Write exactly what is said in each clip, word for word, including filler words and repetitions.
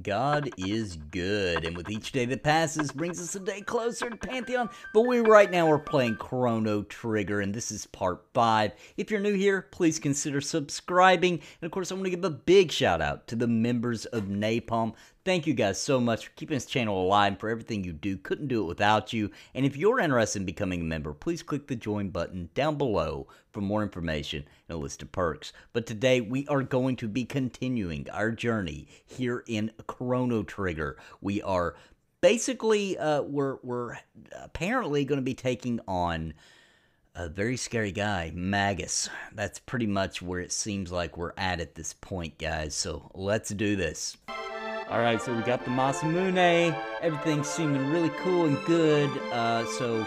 God is good, and with each day that passes brings us a day closer to Pantheon, but we right now are playing Chrono Trigger, and this is part five. If you're new here, please consider subscribing, and of course I want to give a big shout out to the members of Napalm. Thank you guys so much for keeping this channel alive and for everything you do. Couldn't do it without you, and if you're interested in becoming a member, please click the join button down below for more information and a list of perks. But today we are going to be continuing our journey here in Chrono Trigger. We are basically, uh, we're, we're apparently going to be taking on a very scary guy, Magus. That's pretty much where it seems like we're at at this point, guys. So let's do this. Alright, so we got the Masamune. Everything's seeming really cool and good. Uh, so...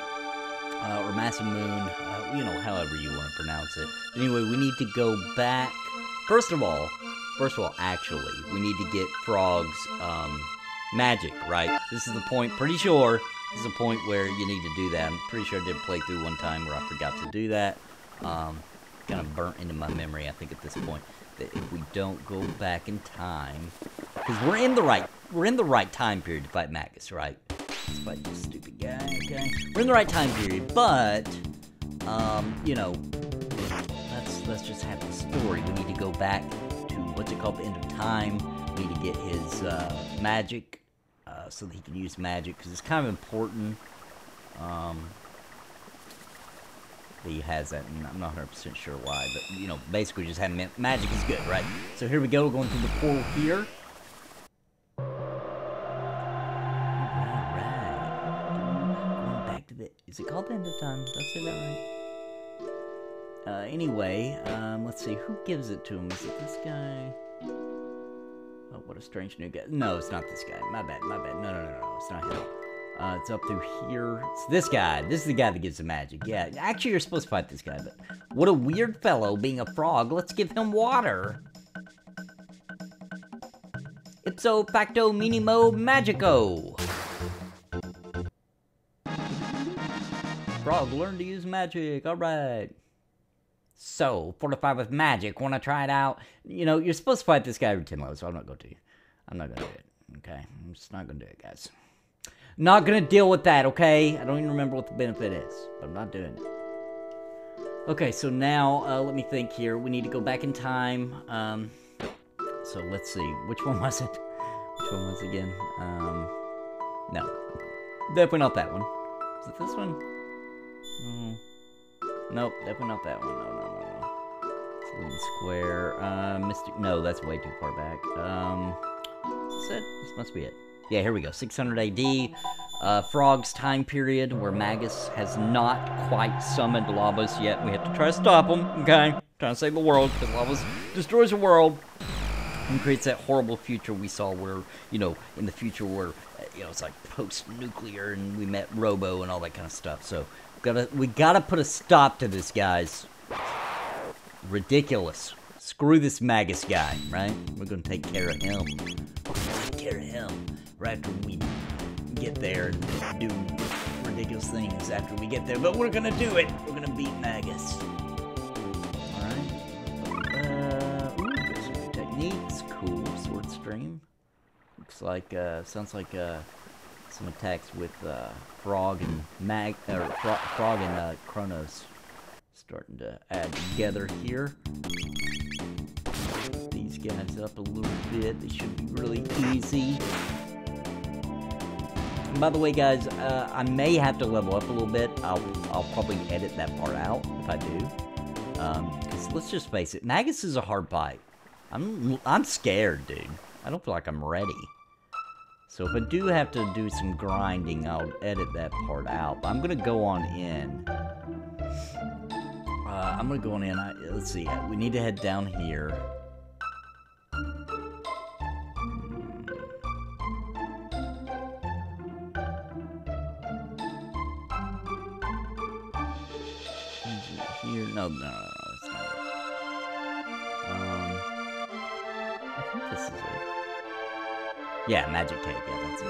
Uh, or Masamune, uh, you know, however you want to pronounce it. But anyway, we need to go back. First of all, first of all, actually, we need to get Frog's um, magic, right? This is the point, pretty sure, this is the point where you need to do that. I'm pretty sure I did a playthrough one time where I forgot to do that. Um, kind of burnt into my memory, I think, at this point, that if we don't go back in time, because we're in the right, we're in the right time period to fight Magus, right? Let's fight this stupid guy, okay? We're in the right time period, but, um, you know, let's, let's just have the story. We need to go back to, what's it called, the end of time. We need to get his, uh, magic, uh, so that he can use magic, because it's kind of important, um, that he has that, and I'm not one hundred percent sure why, but, you know, basically just having magic is good, right? So here we go, we're going through the portal here. Is it called the end of time? Did I say that right? Uh, anyway, um, let's see. Who gives it to him? Is it this guy? Oh, what a strange new guy. No, it's not this guy. My bad, my bad. No, no, no, no. It's not him. Uh, it's up through here. It's this guy. This is the guy that gives the magic. Yeah, actually, you're supposed to fight this guy, but... What a weird fellow, being a frog. Let's give him water. Ipso facto minimo magico. Frog, learn to use magic. All right. So, fortify with magic. Want to try it out? You know, you're supposed to fight this guy every ten levels, so I'm not going to. I'm not going to do it. Okay? I'm just not going to do it, guys. Not going to deal with that, okay? I don't even remember what the benefit is, but I'm not doing it. Okay, so now, uh, let me think here. We need to go back in time. Um, so, let's see. Which one was it? Which one was it again? Um, no. Definitely not that one. Is it this one? Mm. Nope, definitely not that one. No, no, no, no. It's a little square. Uh, Mystic. No, that's way too far back. Um, is this it? This must be it. Yeah, here we go. six hundred A D, uh, Frog's time period where Magus has not quite summoned Lavos yet. We have to try to stop him, okay? I'm trying to save the world, because Lavos destroys the world and creates that horrible future we saw where, you know, in the future where, you know, it's like post-nuclear and we met Robo and all that kind of stuff, so... Gotta, we gotta put a stop to this, guys. Ridiculous. Screw this Magus guy, right? We're gonna take care of him. We're gonna take care of him right after we get there and do ridiculous things after we get there. But we're gonna do it. We're gonna beat Magus. Alright. Uh, ooh, there's some new techniques. Cool. Sword stream. Looks like, uh, sounds like, uh, some attacks with uh, Frog and Mag, or Fro Frog and uh, Chronos, starting to add together here. Pick these guys up a little bit. They should be really easy. And by the way, guys, uh, I may have to level up a little bit. I'll I'll probably edit that part out if I do. Um, 'cause let's just face it, Magus is a hard fight. I'm I'm scared, dude. I don't feel like I'm ready. So if I do have to do some grinding, I'll edit that part out. But I'm gonna go on in. Uh, I'm gonna go on in. I, let's see. We need to head down here. Here? No, no, no, it's not it. Um, I think this is it. Yeah, magic tape, yeah, that's it.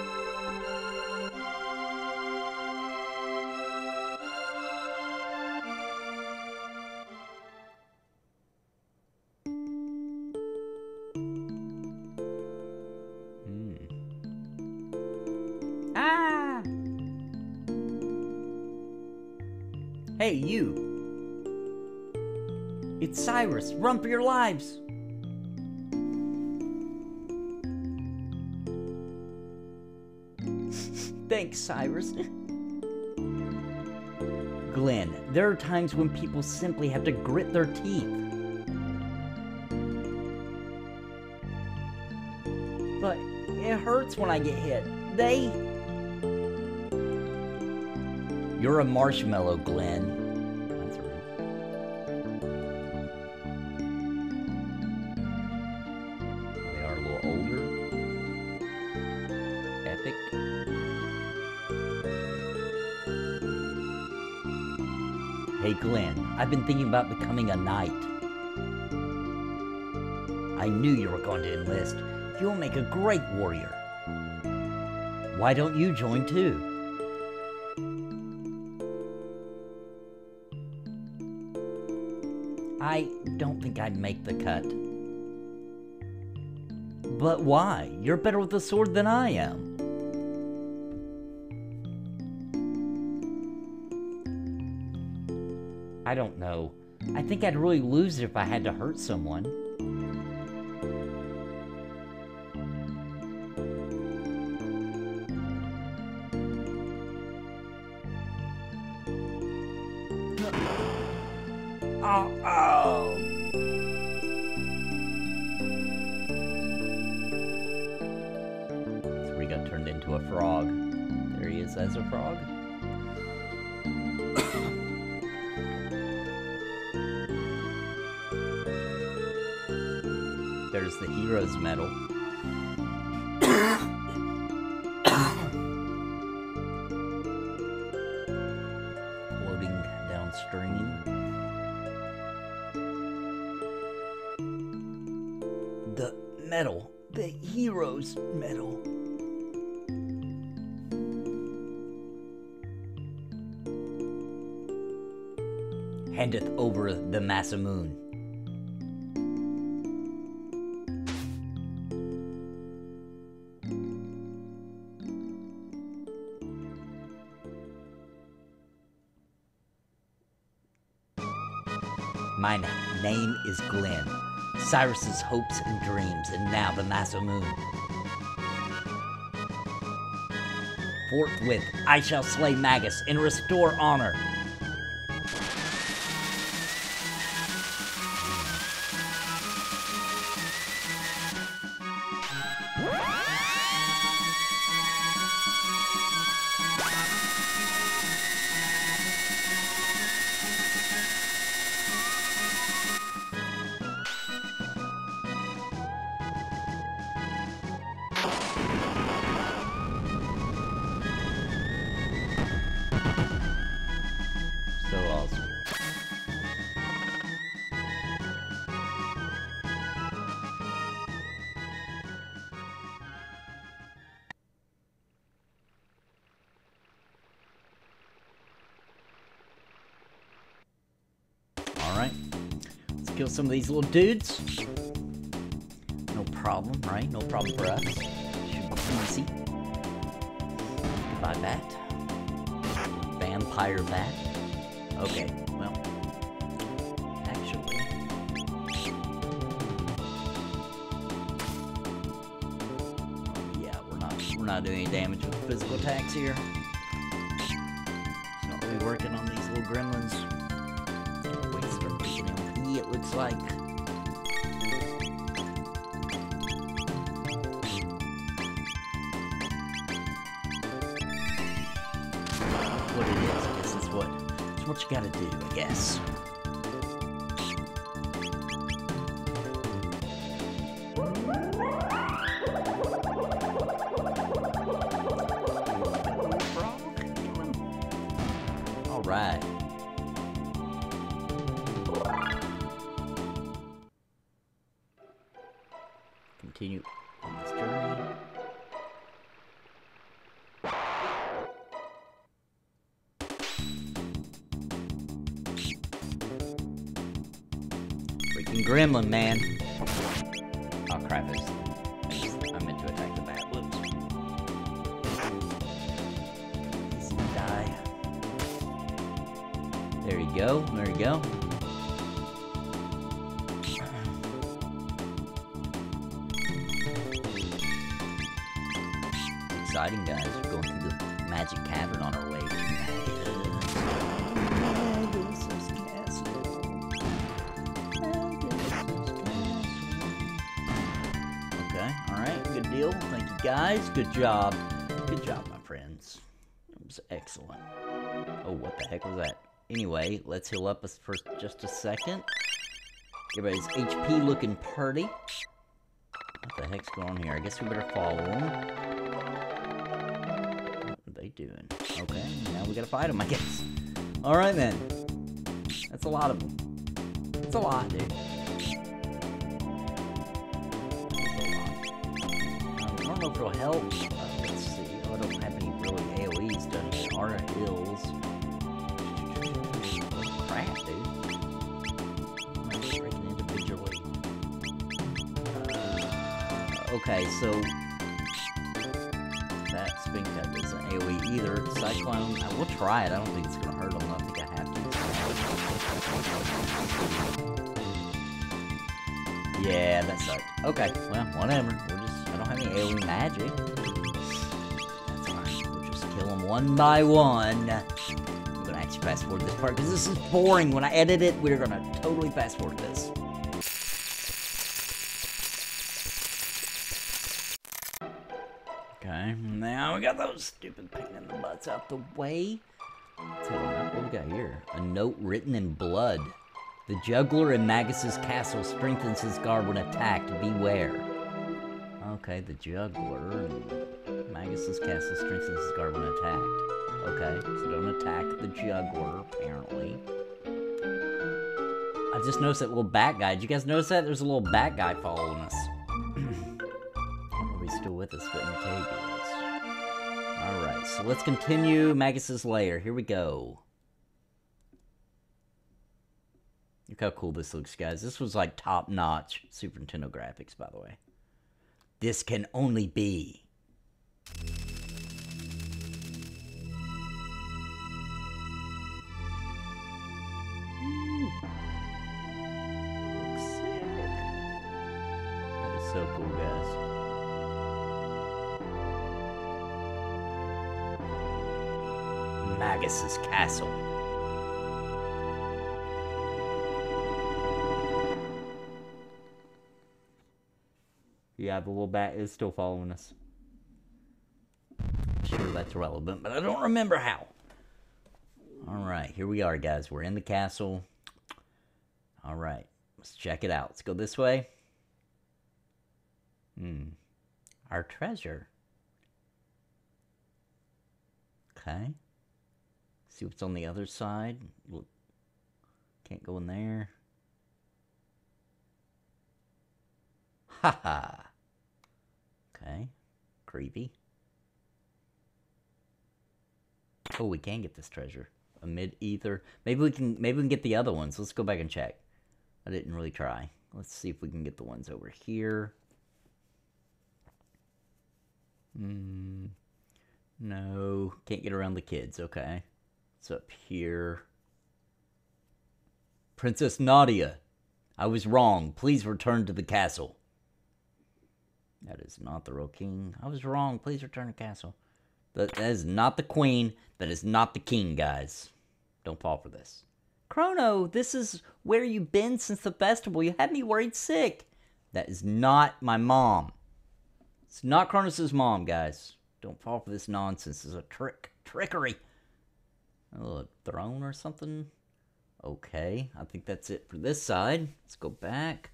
Hmm. Hey, you! It's Cyrus! Run for your lives! Thanks, Cyrus. Glenn, there are times when people simply have to grit their teeth. But it hurts when I get hit. They... You're a marshmallow, Glenn. That's right. They are a little older. Epic. Hey, Glenn, I've been thinking about becoming a knight. I knew you were going to enlist. You'll make a great warrior. Why don't you join too? I don't think I'd make the cut. But why? You're better with a sword than I am. I don't know. I think I'd really lose it if I had to hurt someone. There's the hero's medal. Floating downstream. The medal. The hero's medal. Handeth over the Masamune. My name is Glenn, Cyrus's hopes and dreams, and now the Masamune. Forthwith, I shall slay Magus and restore honor. Kill some of these little dudes. No problem, right? No problem for us. Should be easy. Goodbye, bat. Vampire bat. Okay, well, actually. Yeah, we're not we're not doing any damage with physical attacks here. Not really working on these little gremlins. It looks like. What it is, I guess that's what, that's what you gotta do, I guess. Continue on this journey. Freaking gremlin, man. Oh, crap. I meant to attack the bat. Whoops. He's gonna die. There go, there you go. Exciting, guys. We're going through the magic cavern on our way to Magus. Magus's castle. Magus's castle. Okay, alright, good deal. Thank you, guys. Good job. Good job, my friends. It was excellent. Oh, what the heck was that? Anyway, let's heal up for just a second. Everybody's H P looking pretty. What the heck's going on here? I guess we better follow them. What are they doing? Okay, now we gotta fight them, I guess. Alright, then. That's a lot of them. That's a lot, dude. I don't know if it'll help. Uh, let's see. Oh, I don't have any really AoEs done here. Our hills. Okay, so that Sphinx isn't AoE either. Cyclone, I will try it. I don't think it's gonna hurt them. I don't think I have to. Yeah, that sucked. Okay, well, whatever. We'll just, I don't have any AoE magic. That's fine. We'll just kill them one by one. I'm gonna actually fast forward this part because this is boring. When I edit it, we're gonna totally fast forward this. Okay, now we got those stupid pain in the butts out the way. Let's hold on. What do we got here? A note written in blood. The juggler in Magus's castle strengthens his guard when attacked. Beware. Okay, the juggler in Magus's castle strengthens his guard when attacked. Okay, so don't attack the juggler, apparently. I just noticed that little bat guy. Did you guys notice that? There's a little bat guy following us. Still with us, but McKay goes. Alright, so let's continue Magus's lair. Here we go. Look how cool this looks, guys. This was like top-notch Super Nintendo graphics, by the way. This can only be. Ooh. Looks sick. That is so cool, guys. Magus's castle. Yeah, the little bat is still following us. Sure, that's relevant, but I don't remember how. Alright, here we are, guys. We're in the castle. Alright, let's check it out. Let's go this way. Hmm. Our treasure. Okay. See what's on the other side. Look. Can't go in there. Haha. Okay. Creepy. Oh, we can get this treasure. A mid-ether. Maybe we can maybe we can get the other ones. Let's go back and check. I didn't really try. Let's see if we can get the ones over here. Hmm. No. Can't get around the kids, okay. Up here. Princess Nadia, I was wrong. Please return to the castle. That is not the real king. I was wrong. Please return to the castle. That, that is not the queen. That is not the king, guys. Don't fall for this. Chrono, this is where you've been since the festival. You had me worried sick. That is not my mom. It's not Chronos' mom, guys. Don't fall for this nonsense. It's a trick. Trickery. A little throne or something. Okay, I think that's it for this side. Let's go back.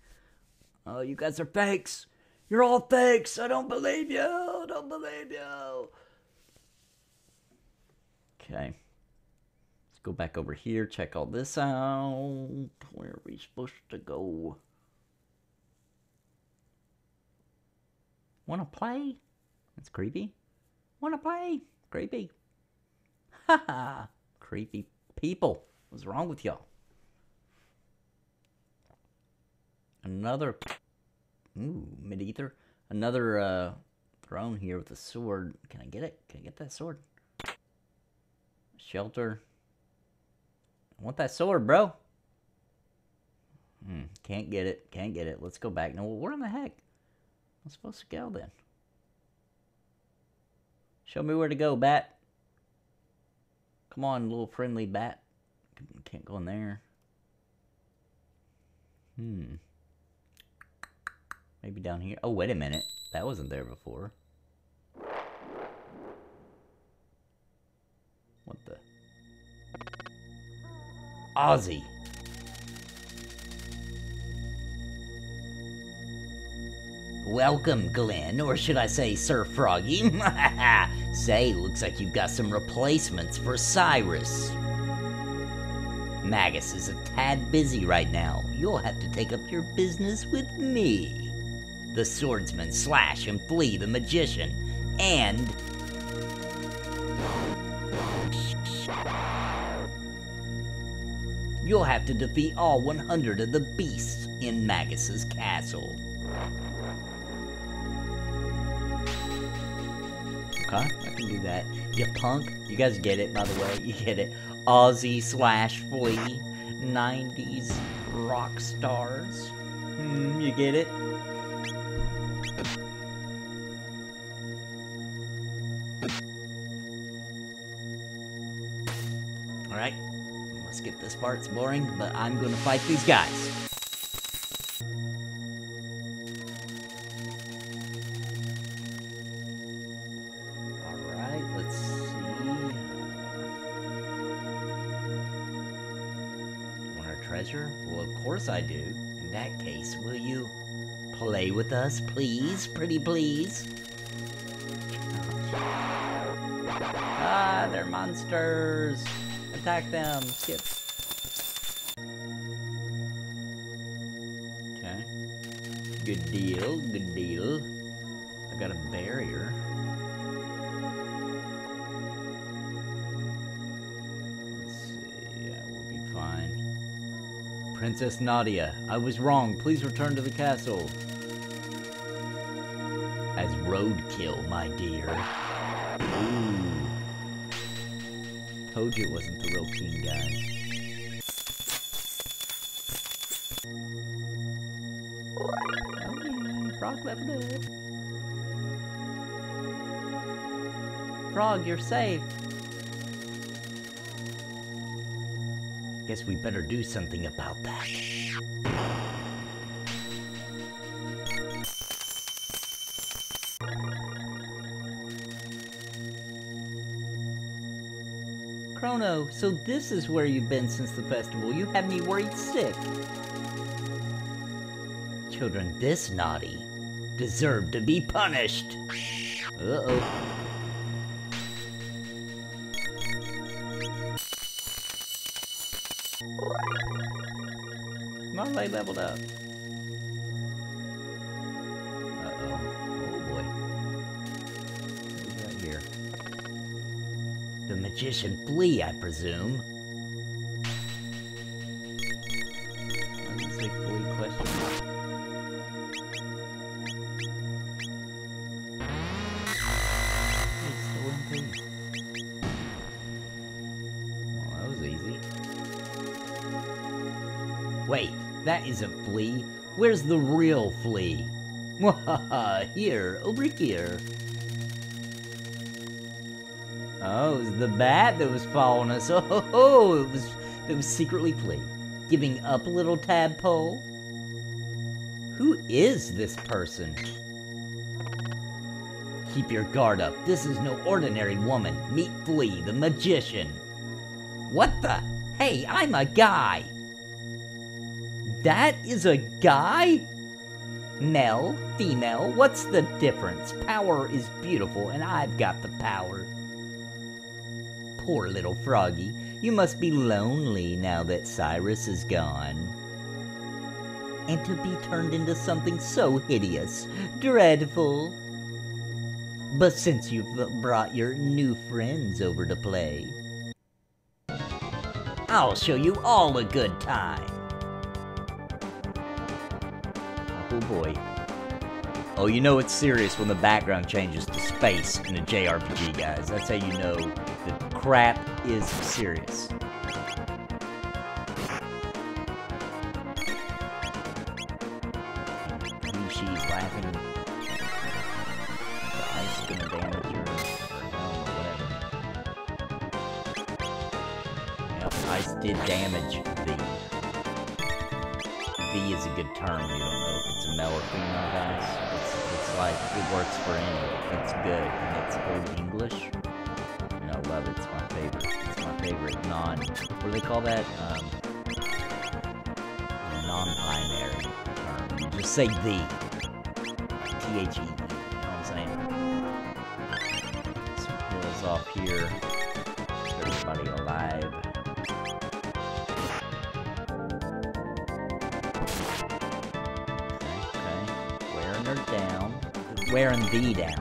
Oh, you guys are fakes. You're all fakes. I don't believe you. I don't believe you. Okay. Let's go back over here. Check all this out. Where are we supposed to go? Wanna play? That's creepy. Wanna play? Creepy. Haha. Creepy people. What's wrong with y'all? Another... Ooh, mid-ether. Another uh, throne here with a sword. Can I get it? Can I get that sword? Shelter. I want that sword, bro. Hmm, can't get it. Can't get it. Let's go back. No, where in the heck? I'm supposed to go then. Show me where to go, bat. Come on, little friendly bat. Can't go in there. Hmm. Maybe down here. Oh, wait a minute. That wasn't there before. What the? Ozzie. Welcome, Glenn, or should I say Sir Froggy? Say, looks like you've got some replacements for Cyrus. Magus is a tad busy right now. You'll have to take up your business with me. The swordsman, Slash, and Flea, the magician, and... you'll have to defeat all one hundred of the beasts in Magus's castle. Huh? I can do that. You punk. You guys get it, by the way. You get it. Ozzy slash Flea. nineties rock stars. Hmm, you get it? Alright. Let's get this part. It's boring, but I'm gonna fight these guys. Well, of course I do. In that case, will you play with us, please, pretty please? Ah, they're monsters. Attack them. Skip. Okay. Good deal. Good deal. I got a barrier. Princess Nadia, I was wrong. Please return to the castle. As roadkill, my dear. Ooh. Told you it wasn't the real king, guys. Frog leveled up. Frog, you're safe. Guess we better do something about that. Chrono, so this is where you've been since the festival. You had me worried sick. Children this naughty deserve to be punished. Uh-oh. Marle leveled up. Uh-oh. Oh, boy. What do we got here? The magician Flea, I presume. Why does it say Flea question? It's still in peace. Well, that was easy. Wait. That isn't Flea. Where's the real Flea? Here, over here. Oh, it was the bat that was following us. Oh, ho, ho. It was, it was secretly Flea. Giving up, little tadpole. Who is this person? Keep your guard up. This is no ordinary woman. Meet Flea, the magician. What the? Hey, I'm a guy. That is a guy? Male, female, what's the difference? Power is beautiful, and I've got the power. Poor little Froggy, you must be lonely now that Cyrus is gone. And to be turned into something so hideous, dreadful. But since you've brought your new friends over to play, I'll show you all a good time. Oh boy. Oh, you know it's serious when the background changes to space in a J R P G, guys. That's how you know the crap is serious. she's laughing. The ice is gonna damage her, or no, whatever. Yep, ice did damage V. V is a good term, you don't know if it's a male or female guys. It's, it's like, it works for any. It's good, and it's Old English. And I love it, it's my favorite. It's my favorite non, what do they call that? Um, non-binary. Just say the. T H E. You know what I'm saying? Some pills off here. Everybody alive. Okay, okay. Wearing her down. Wearing the down.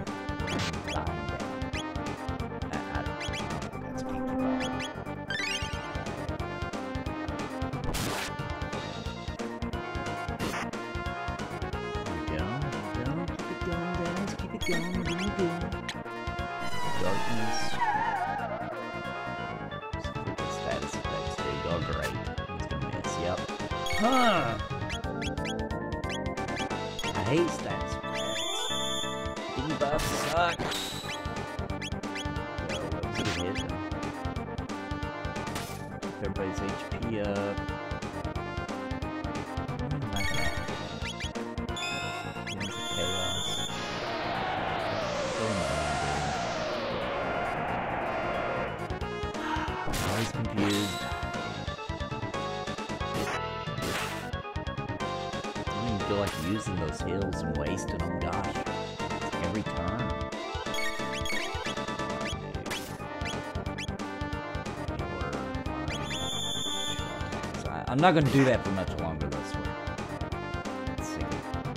I'm not gonna do that for much longer, I swear. Let's see.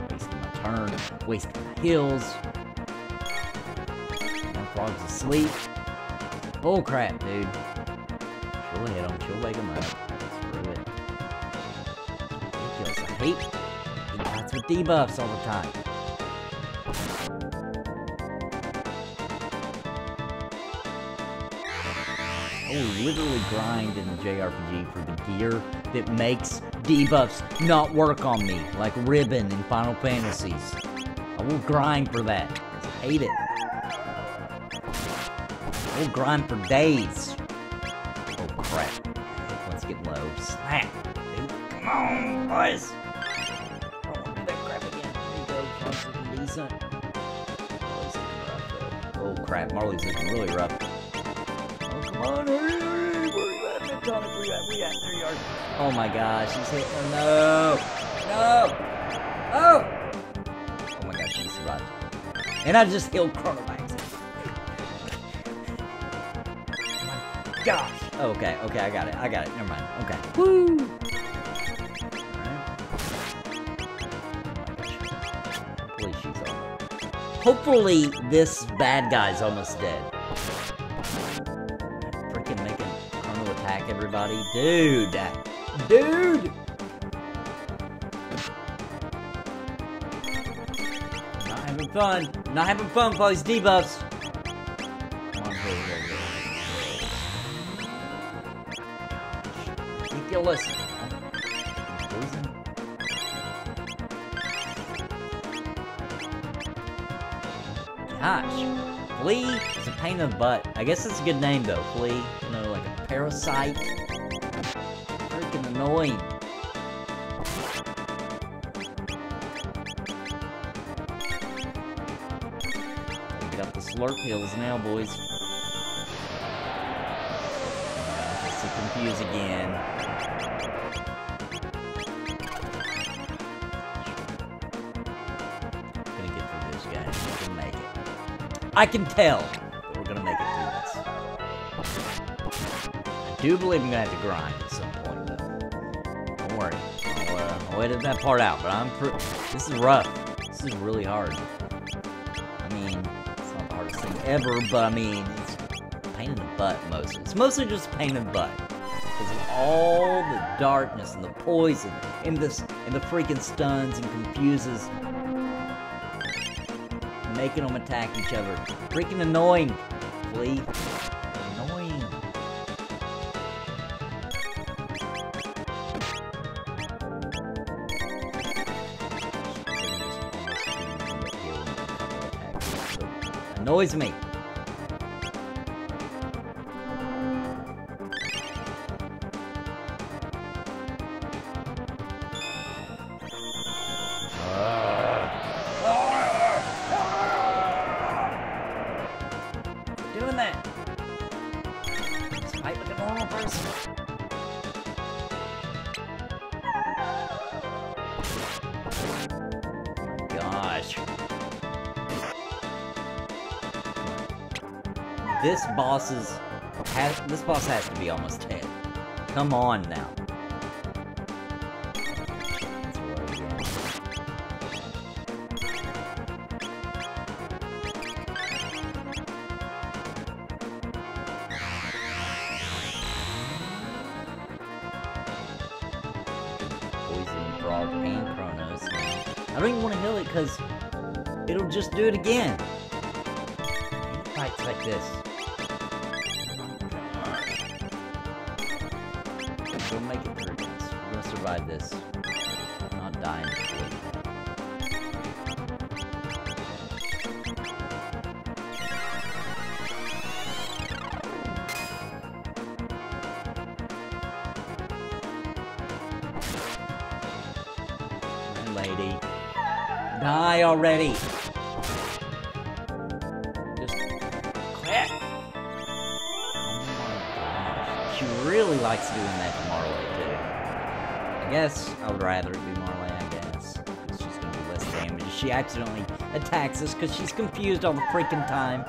Wasting my turn, wasting my heals. Now Frog's asleep. Bull crap, dude. She'll hit him, she'll wake him up. Screw it. Ridiculous. I hate he fights with debuffs all the time. They literally grind in the J R P G for the gear that makes debuffs not work on me, like Ribbon in Final Fantasies. I will grind for that. I hate it. I will grind for days. Oh crap. Let's get low. Slap, dude. Come on, boys. I don't want to do that crap again. There you go. Marle's looking decent. Marle's looking rough, though. Oh crap. Marle's looking really rough. Oh my gosh, she's hit. Oh no! No! Oh! Oh my gosh, she survived. And I just killed Chrono by accident. Oh my gosh! Oh, okay, okay, I got it, I got it, never mind. Okay. Woo! Alright. Hopefully she's over. Hopefully this bad guy's almost dead. Freaking making Chrono attack everybody. Dude! Dude! Not having fun. Not having fun with all these debuffs. Come on, go, go, go. Ridiculous. Gosh. Flea is a pain in the butt. I guess it's a good name, though. Flea. You know, like a parasite. Annoying. Get up the slurp hills now, boys. Just to confuse again. I'm gonna get through this, guys. We can make it. I can tell that we're gonna make it through this. I do believe I'm gonna have to grind at some point. I'll, uh, I'll edit that part out, but I'm pretty. This is rough. This is really hard. I mean, it's not the hardest thing ever, but I mean, it's a pain in the butt mostly. It's mostly just a pain in the butt. Because of all the darkness and the poison and, this, and the freaking stuns and confuses. Making them attack each other. Freaking annoying, please. annoys me. This boss is, has, this boss has to be almost dead. Come on now. Poison Frog and Chrono. I don't even want to heal it because it'll just do it again. Fights like this. We'll make it through this. We're gonna survive this. I'm not dying. My lady. Die already! Just quit! Oh my gosh. She really likes doing that to Marle. I guess I would rather it be Marle, I guess. Because she's gonna do less damage. She accidentally attacks us because she's confused all the freaking time.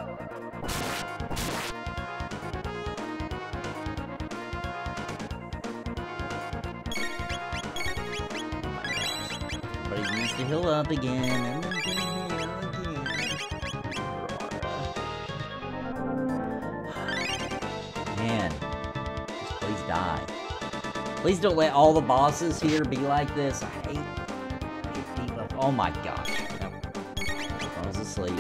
Oh my gosh. But he needs to heal up again, and then heal again. Man. Just please die. Please don't let all the bosses here be like this. I hate, hate people. Oh my gosh. No. I was asleep.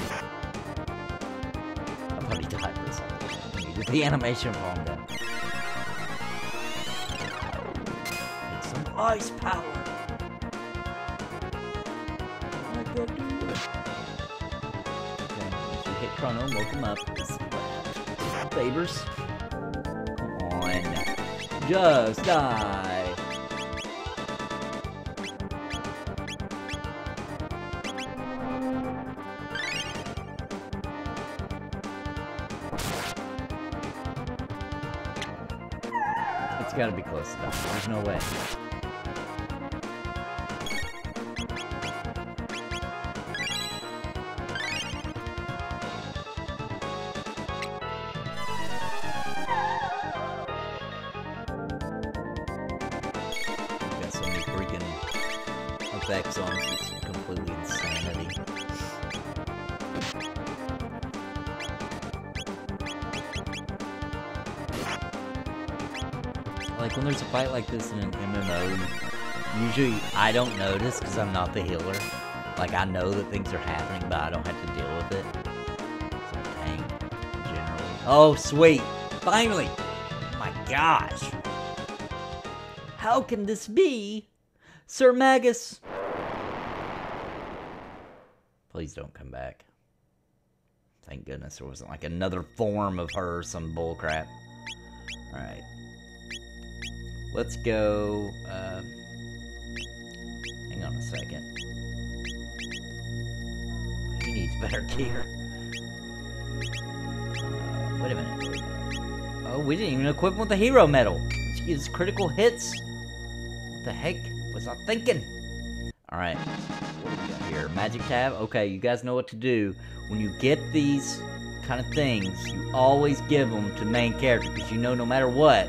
I've already died this one. The animation bomb down. Need some ice power. I gotta do it. Okay, once you hit Chrono, woke him up. Favors. Come on. Just die! It's gotta be close to that. There's no way. Effects on it's completely insanity. Like when there's a fight like this in an M M O, usually I don't notice because I'm not the healer. Like I know that things are happening, but I don't have to deal with it. So dang, generally. Oh sweet! Finally! Oh my gosh! How can this be, Sir Magus? Please don't come back. Thank goodness there wasn't like another form of her or some bullcrap. Alright. Let's go. Uh, hang on a second. He needs better gear. Uh, wait a minute. Oh, we didn't even equip him with the hero medal. Which gives critical hits. What the heck was I thinking? Alright. Here, magic tab. Okay, you guys know what to do. When you get these kind of things, you always give them to the main character because you know no matter what,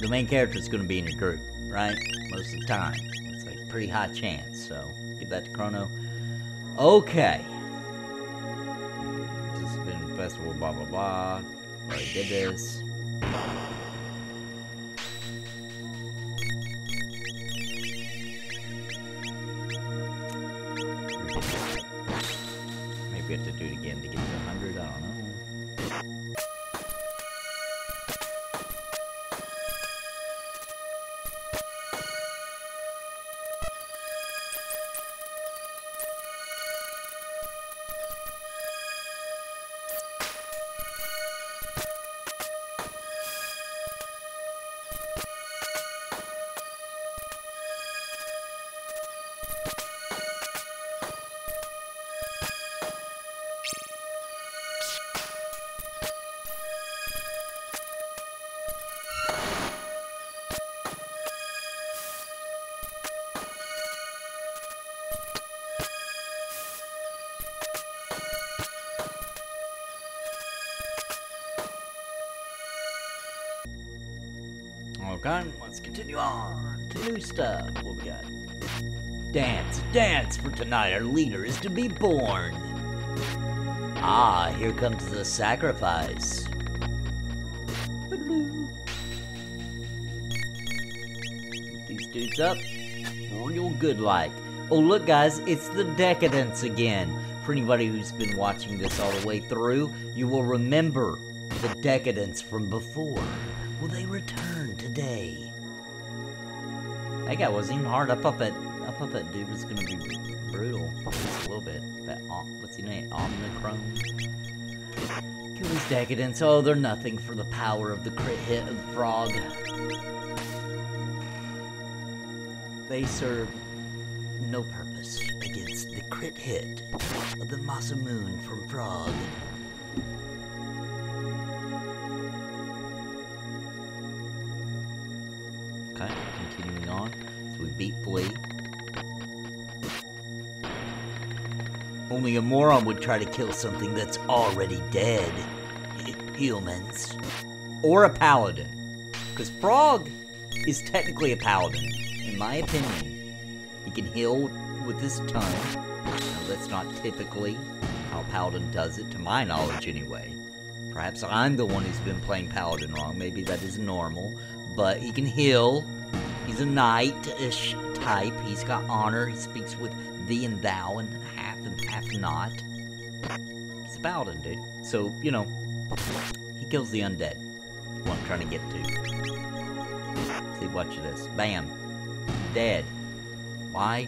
the main character is going to be in your group, right? Most of the time. It's like a pretty high chance, so give that to Chrono. Okay. This has been a festival, blah, blah, blah. Already did this. We have to do it again to get to one hundred, I don't know. Okay, let's continue on to new stuff. What we got? Dance, dance, for tonight our leader is to be born. Ah, here comes the sacrifice. Get these dudes up. Real good like. Oh look guys, it's the Decadence again. For anybody who's been watching this all the way through, you will remember the Decadence from before. Will they return today? That guy wasn't even hard. I thought that, I thought that dude was gonna be brutal. Just a little bit. That, what's his name? Omnicron? Kill these Decadence. Oh, they're nothing for the power of the crit hit of the Frog. They serve no purpose against the crit hit of the Masamune from Frog. Okay, continuing on. So we beat Flea. Only a moron would try to kill something that's already dead. Humans. Or a paladin. Because Frog is technically a paladin. In my opinion, he can heal with his tongue. Now, that's not typically how Paladin does it, to my knowledge anyway. Perhaps I'm the one who's been playing Paladin wrong. Maybe that is normal. But he can heal. He's a knight-ish type. He's got honor. He speaks with thee and thou and half and half not. He's a Paladin, dude. So, you know, he kills the undead. What I'm trying to get to. See, watch this. Bam. Dead. Why?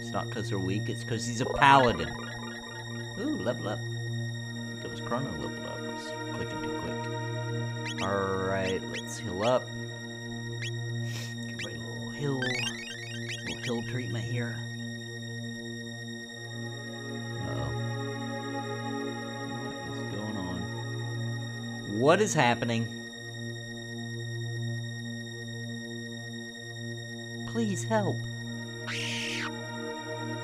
It's not because they're weak, it's because he's a paladin. Ooh, level up. I think it was Chrono leveled up. I was clicking too quick. Alright, let's heal up. Give a little heal. Little heal treatment here. Uh oh. What is going on? What is happening? Please help.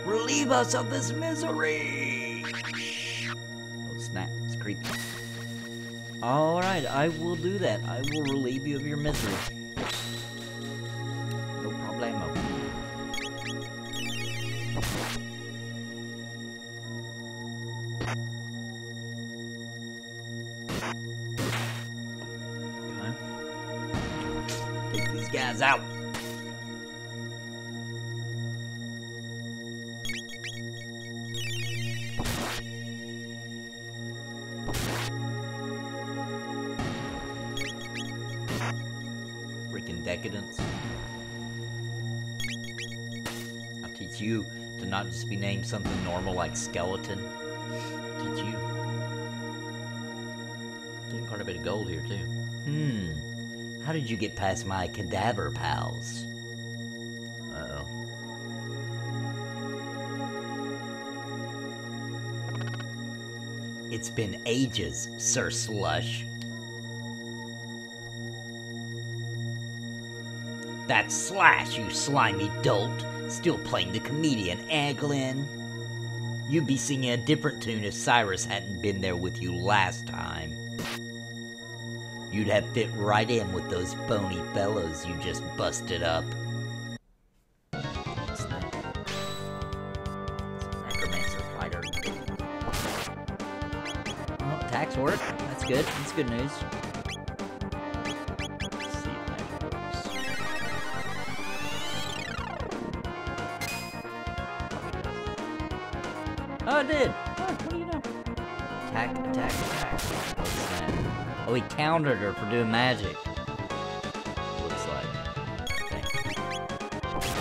Relieve us of this misery. Oh snap, it's creepy. Alright, I will do that. I will relieve you of your misery. No problemo. Okay. Take these guys out. Decadence. I'll teach you to not just be named something normal like skeleton. Teach you. Getting quite a bit of gold here too. Hmm. How did you get past my cadaver pals? Uh oh. It's been ages, Sir Slush. That's Slash, you slimy dolt. Still playing the comedian, eh, Glenn? You'd be singing a different tune if Cyrus hadn't been there with you last time. You'd have fit right in with those bony fellows you just busted up. What's that? Necromancer fighter. Oh, attacks work. That's good. That's good news. Oh, it did! Oh, what do you know? Attack, attack, attack. Oh, he countered her for doing magic. Looks like. Okay. So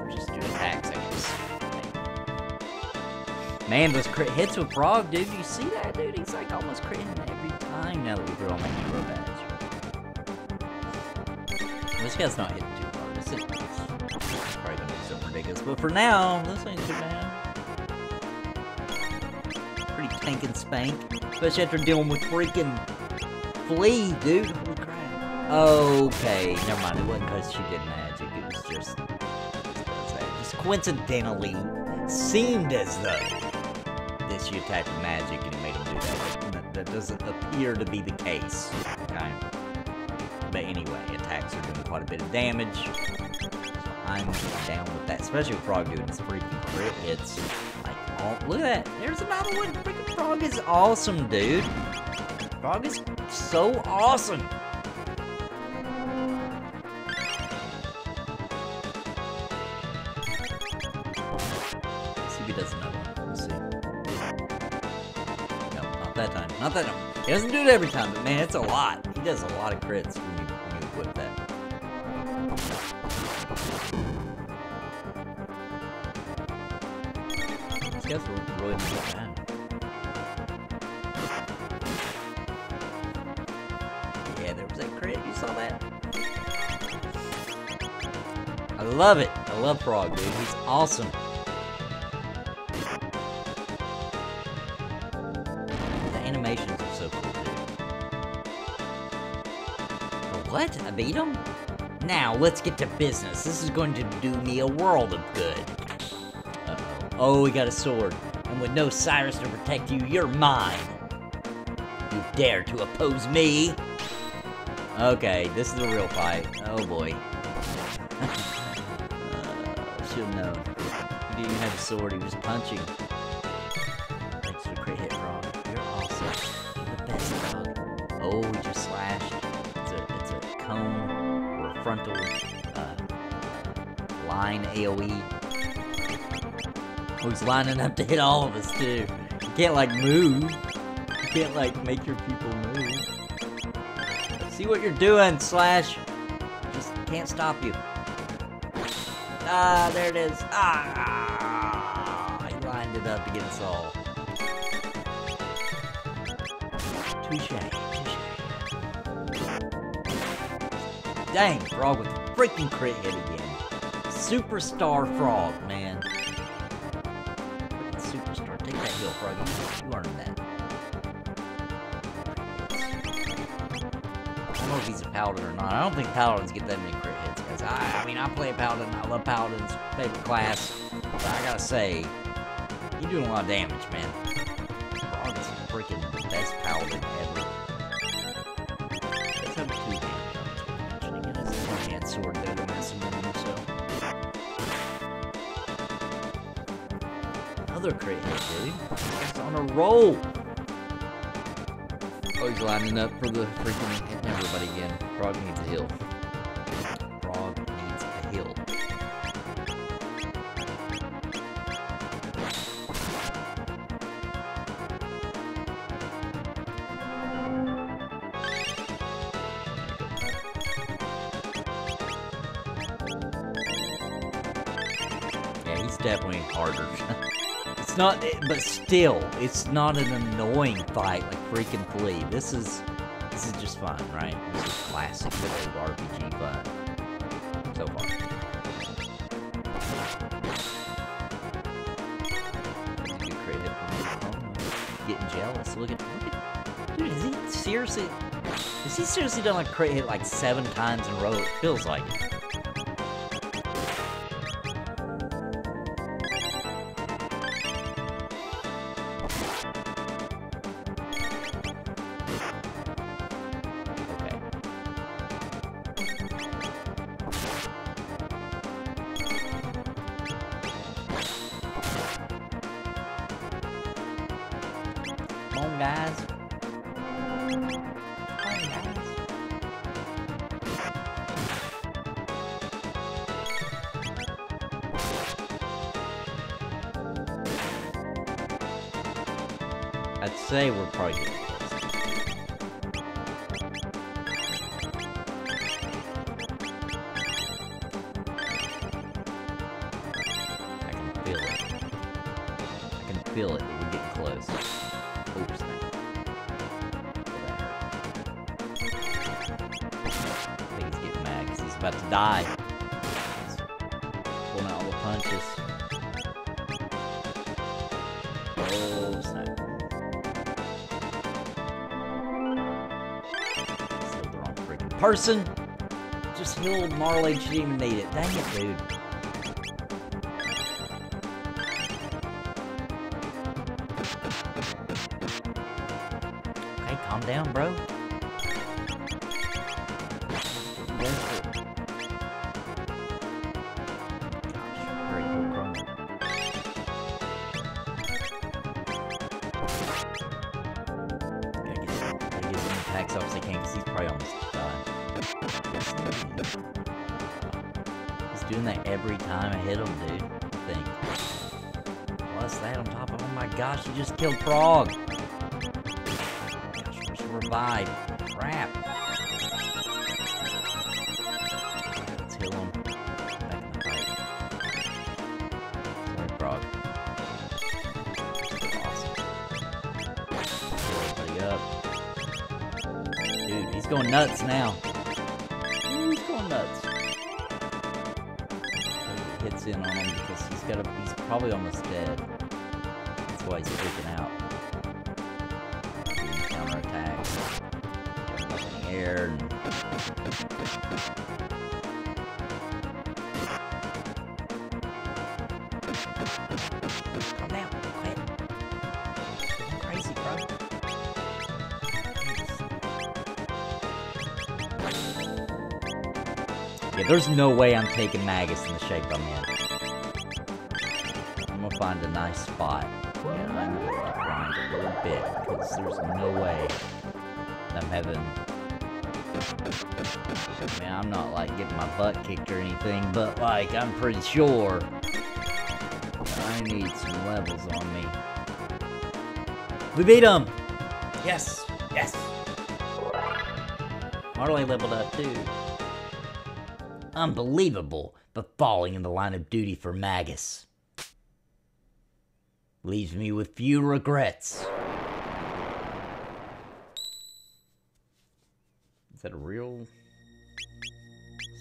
we're just doing attacks, I guess. Okay. Man, those crit hits with Frog, dude. You see that, dude? He's like almost critting every time now that we throw on my hero badge. This guy's not hitting too hard. This is probably gonna be something ridiculous. But for now, this ain't too bad. Tank and spank, especially after dealing with freaking Flea, dude. Holy crap. Okay, never mind. It wasn't because she did magic. It was just, just coincidentally seemed as though this you attacked magic and it made him do that. That doesn't appear to be the case. Okay. but anyway, attacks are doing quite a bit of damage. So I'm down with that, especially with Frog doing his freaking crit hits. Like, oh, look at that. There's another one. Freaking Frog is awesome, dude. Frog is so awesome. Not that I'm, he doesn't do it every time, but man, it's a lot. He does a lot of crits when you, when you equip that. These guys were really bad. Yeah, there was that crit. You saw that? I love it. I love Frog, dude. He's awesome. What? I beat him? Now, let's get to business. This is going to do me a world of good. Uh-oh. Oh, we got a sword. And with no Cyrus to protect you, you're mine. You dare to oppose me? Okay, this is the real fight. Oh, boy. uh, should've known. He didn't even have a sword. He was punching. Thanks for crit hit, Frog. You're awesome. You're the best, Frog. Oh, we just slashed. Cone or frontal uh, line A O E. Oh, he's lining up to hit all of us too. You can't like move. You can't like make your people move. See what you're doing, Slash. Just can't stop you. Ah, there it is. Ah, he lined it up to get us all. Touche. Dang, Frog with freaking crit hit again. Superstar Frog, man. Freaking superstar. Take that heal, Frog. You earned that. I don't know if he's a paladin or not. I don't think paladins get that many crit hits, guys. I, I mean, I play a paladin. I love paladins. Favorite class. But I gotta say, you're doing a lot of damage, man. Frog is freaking the best paladin ever. Sword there to Masamune, so. Another crit hit, dude. It's on a roll! Oh, he's lining up for the freaking hitting everybody again. Frog needs a heal. Frog needs a heal. Definitely harder. It's not, but still, it's not an annoying fight like freaking Flea. This is, this is just fun, right? This is classic good old R P G fun so far. Good crit hit from Chrono. Getting jealous. Look at, look at, dude. Is he seriously? Is he seriously done like crit hit like seven times in a row? It feels like it. I'd say we're probably getting close. I can feel it. I can feel it. We're getting close. Oops. I think he's getting mad because he's about to die. He's pulling out all the punches. Oh, snap. Person just healed Marle. She didn't even need it. Dang it, dude. Okay, calm down, bro. back as up as I can, because he's probably almost done. He's doing that every time I hit him, dude. Thing. Plus that on top of, oh my gosh, you just killed Frog! Gosh, we should revive. Crap! Let's heal him. Back in the fight. Sorry, Frog. Dude, he's going nuts now. Ooh, he's going nuts. He hits in on him because he's got a—he's probably almost dead. That's why he's freaking out. Counter attack. Up in the air. And... calm down, quit. You're crazy, bro. Yeah, there's no way I'm taking Magus in the shape I'm in. I'm gonna find a nice spot. And I'm gonna have to grind a little bit, because there's no way I'm having... I mean, I'm not, like, getting my butt kicked or anything, but, like, I'm pretty sure I need some levels on me. We beat him! Yes! Yes! Marle leveled up, too. Unbelievable, but falling in the line of duty for Magus. Leaves me with few regrets. Is that a real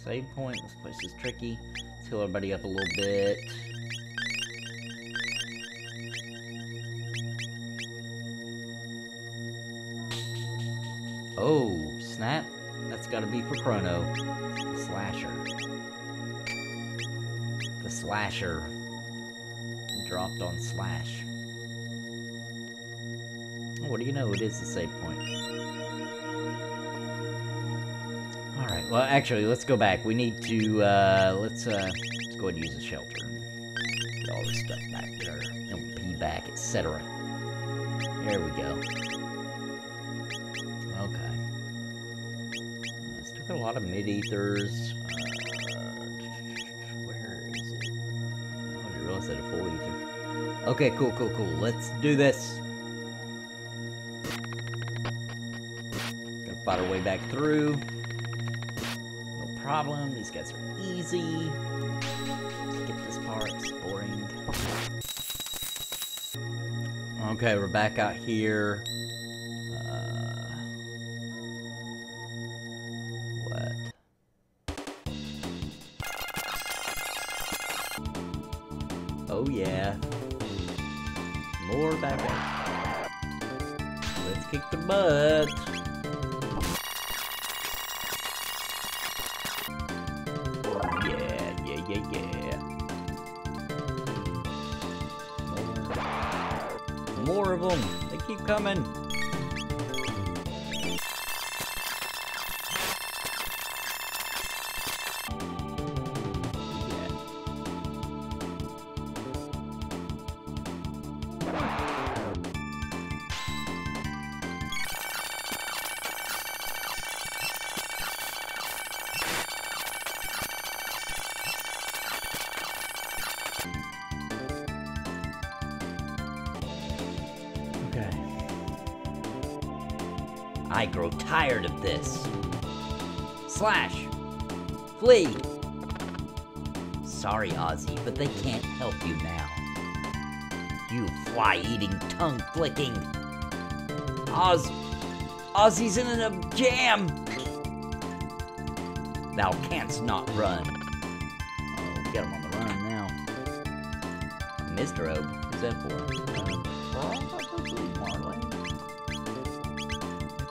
save point? This place is tricky. Let's heal everybody up a little bit. Oh, snap. That's gotta be for Chrono. The Slasher. The Slasher. Dropped on Slash. Oh, what do you know? It is the save point. Alright, well, actually, let's go back. We need to, uh, let's, uh, let's go ahead and use a shelter. Get all this stuff back there. L P back, et cetera. There we go. Okay. Got a lot of mid-ethers. Uh, where is it? I didn't realize that a full ether. Okay, cool, cool, cool. Let's do this. Gonna fight our way back through. No problem. These guys are easy. Skip this part. It's boring. Okay, we're back out here. Oh yeah. More back up. Let's kick the butt. Yeah, yeah, yeah, yeah. More of them. They keep coming. I grow tired of this. Slash! Flea! Sorry, Ozzie, but they can't help you now. You fly-eating, tongue-flicking... Oz... Ozzie's in a jam! Thou canst not run. Oh, we got him on the run now. Mister Oak, who's that for? Probably Marle.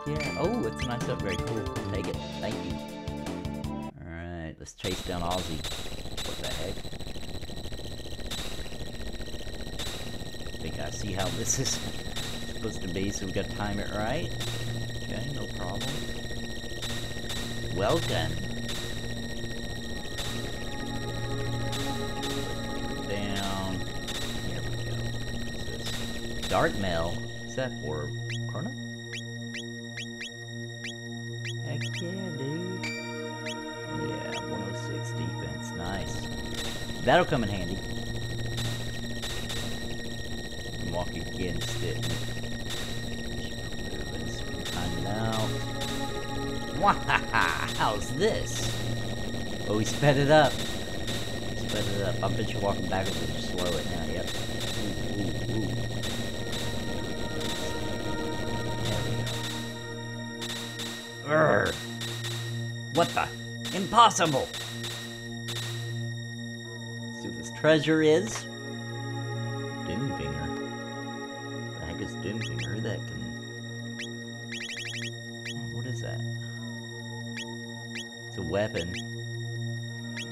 Yeah, oh, it's a nice upgrade, cool. Take it, thank you. Alright, let's chase down Ozzie. What the heck? I think I see how this is supposed to be, so we gotta time it right. Okay, no problem. Welcome! Down. Here we go. What's this? Dark Mel. Is that for Chrono? yeah, dude. Yeah, one oh six defense. Nice. That'll come in handy. You can walk against it. I know. Wahaha! How's this? Oh, he sped it up. He sped it up. I bet you're walking backwards and just slow it now. Yep. Ooh, ooh, ooh. There we go. Urgh. What the? Impossible! Let's see what this treasure is. Doomfinger. The heck is Doomfinger? That can... What is that? It's a weapon.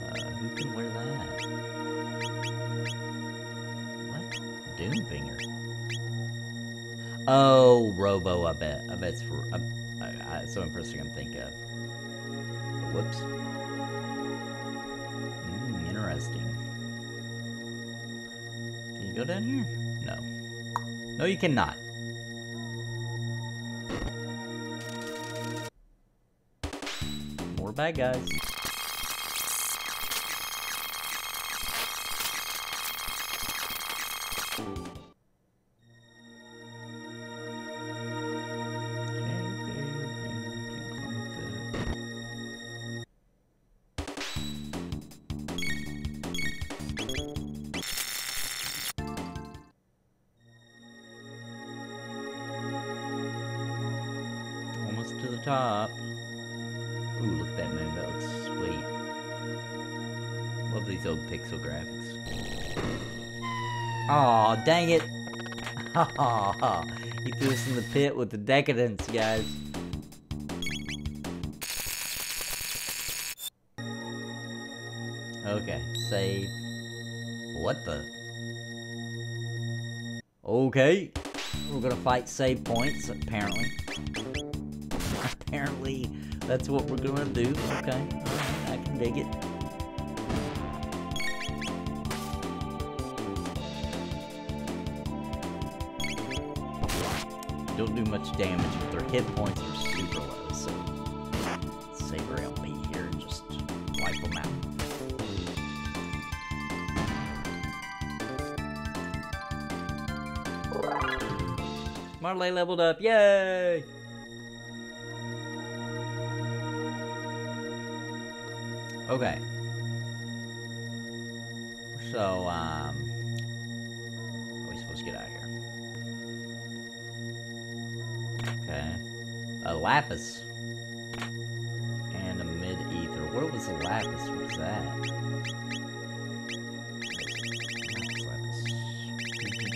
Uh, who can wear that? What? Doomfinger. Oh, Robo, I bet. I bet it's for... I, I, I, so impressive I'm thinking of. Whoops. Mm, interesting. Can you go down here? No. No, you cannot. More bad guys. Top. Ooh, look at that moon. That looks sweet. Love these old pixel graphics. Aw, oh, dang it! Oh, you threw us in the pit with the decadence, guys. Okay, save. What the? Okay. We're gonna fight save points, apparently. Apparently, that's what we're gonna do. Okay, alright, I can dig it. Don't do much damage, but their hit points are super low, so Saber help me here and just wipe them out. Marle leveled up, yay! Okay. So, um... Are we supposed to get out of here? Okay. A lapis. And a mid-ether. Where was the lapis? What was that? Lapis,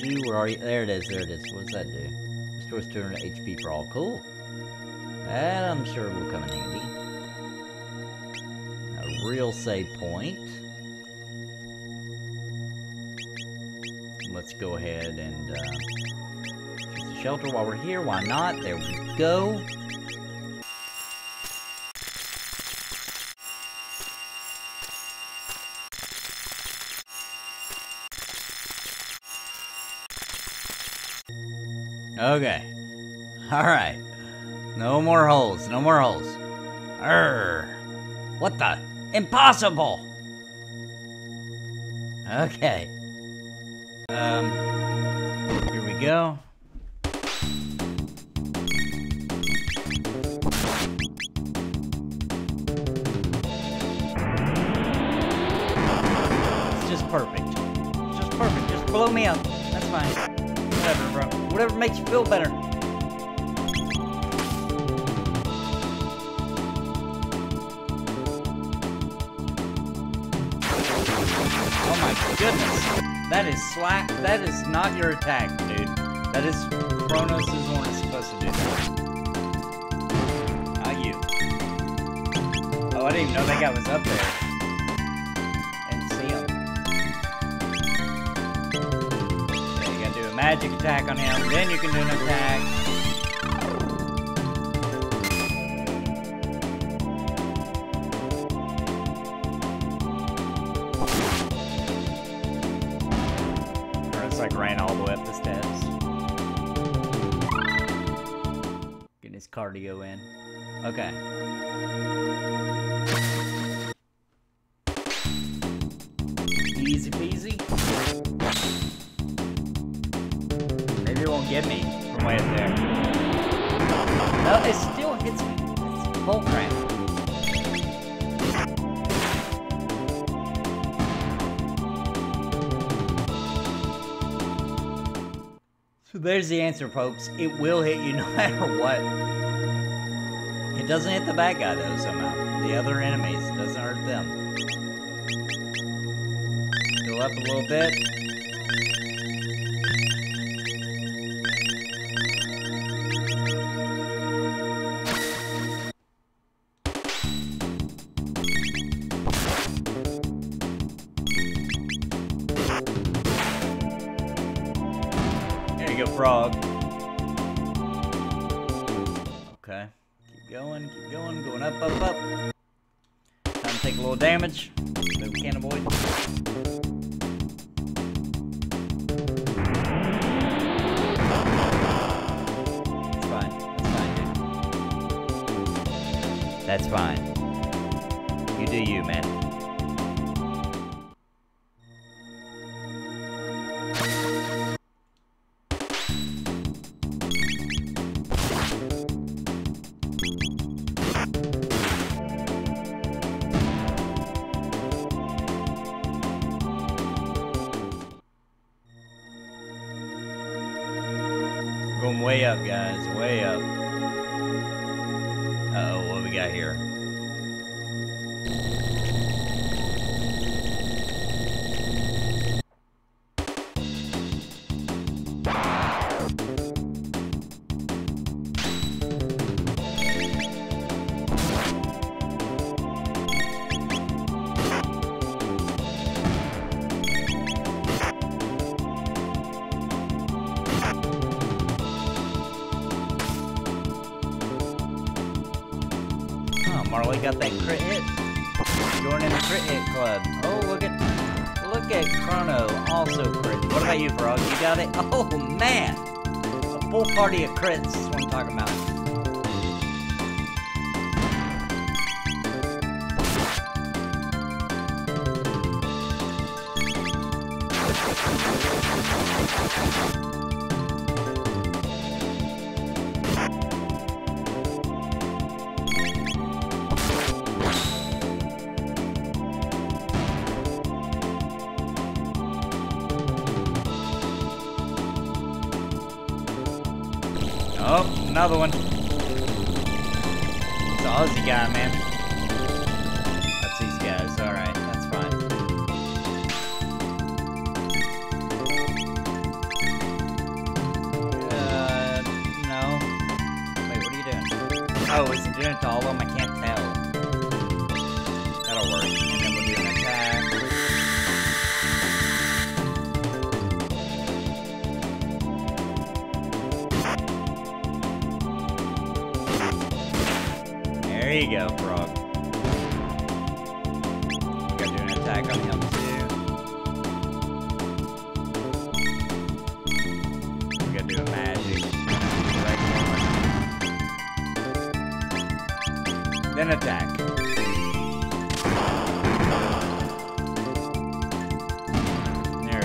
lapis. Where are you? There it is, there it is. What does that do? Restores two hundred H P for all. Cool. That, I'm sure, will come in handy. Real save point. Let's go ahead and uh, use the shelter while we're here. Why not? There we go. Okay. All right. No more holes. No more holes. Err. What the? Impossible! Okay. Um, here we go. It's just perfect. It's just perfect. Just blow me up. That's fine. Whatever, bro. Whatever makes you feel better. Goodness, that is slack. That is not your attack, dude. That is Chronos is what it's supposed to do. Not you. Oh, I didn't even know that guy was up there. And see him. Okay, you gotta do a magic attack on him, then you can do an attack. Cardio in. Okay. Easy peasy. Maybe it won't get me from way up there. No, it still hits me. It's bull crap. So there's the answer, folks. It will hit you no matter what. It doesn't hit the bad guy though somehow. The other enemies, it doesn't hurt them. Go up a little bit. That's fine. You do you, man. Going way up, guys. Way up. Marle got that crit hit. Joining the crit hit club. Oh, look at look at Chrono also crit. What about you, Frog? You got it? Oh man! A full party of crits is what I'm talking about. Oh, another one. It's the Ozzie guy, man. That's these guys. Alright, that's fine. Uh, no. Wait, what are you doing? Oh, is he doing it to all of them? I can't tell. That'll work. And then we'll do an attack. There you go, Frog. Gotta do an attack on him too. We gotta do a magic. Right. Then attack. There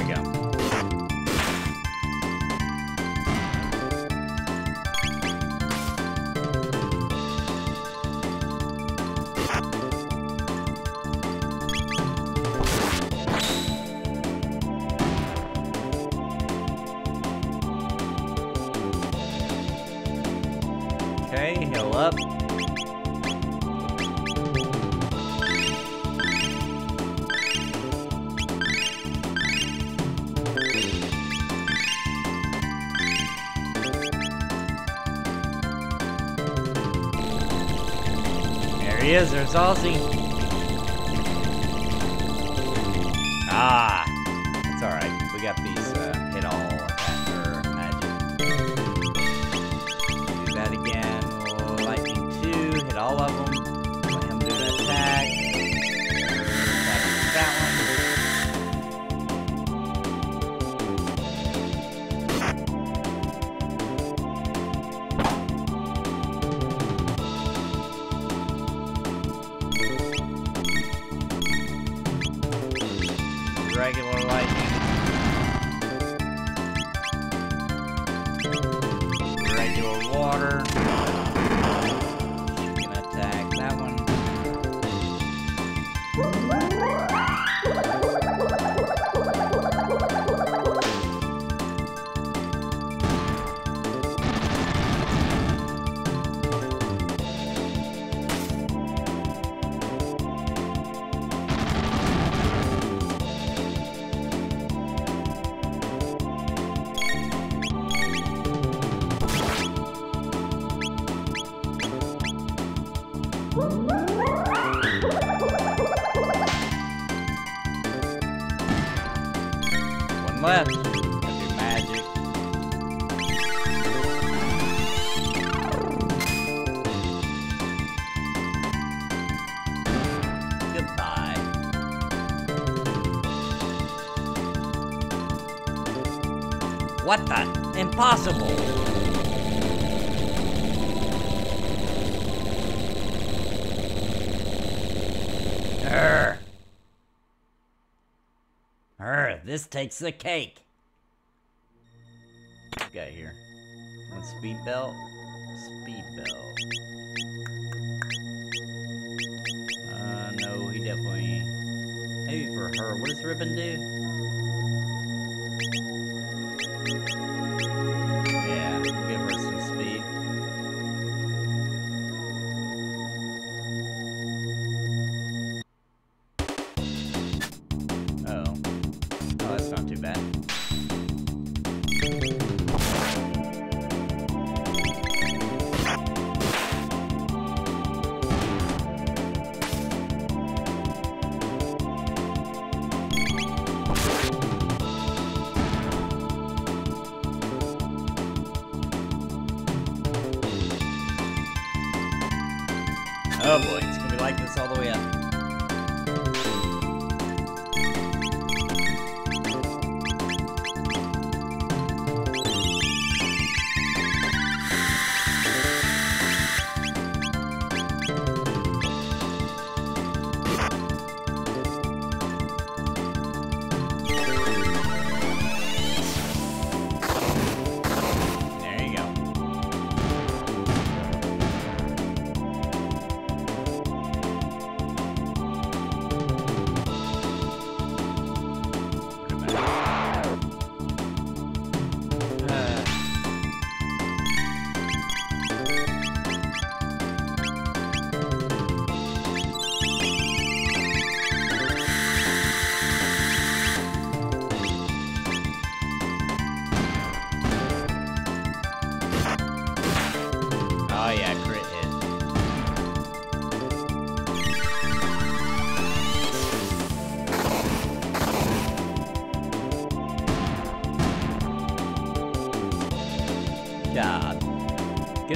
we go. Heal up. There he is, there's Ozzie. Ah, it's alright. We got these uh, hit all after magic. Do that again. Hit all of them. Let him do an attack. Attack that one. water. She's gonna attack that one. What the? Impossible! Urgh. Urgh, this takes the cake. What we got here? One speed belt? Speed belt. Uh, no, he definitely... Maybe for her. What does ribbon do?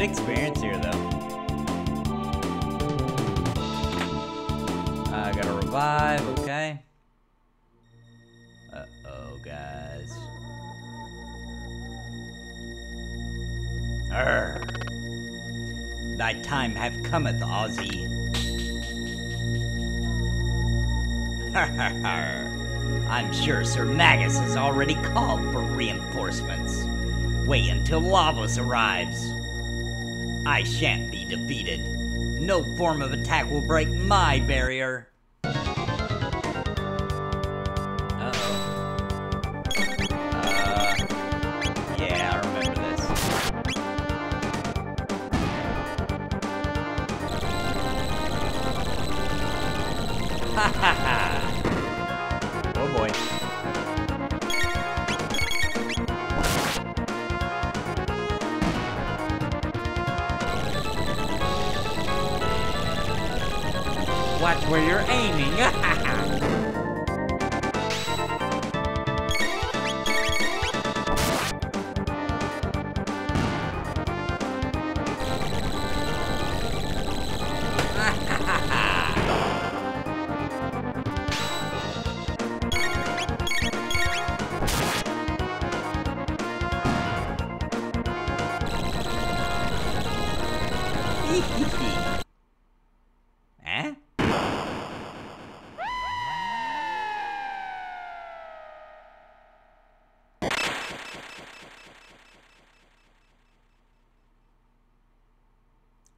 Experience here though. I gotta revive, okay. Uh oh, guys. Urgh. Thy time have cometh, Ozzie. I'm sure Sir Magus has already called for reinforcements. Wait until Lavos arrives. I shan't be defeated. No form of attack will break my barrier.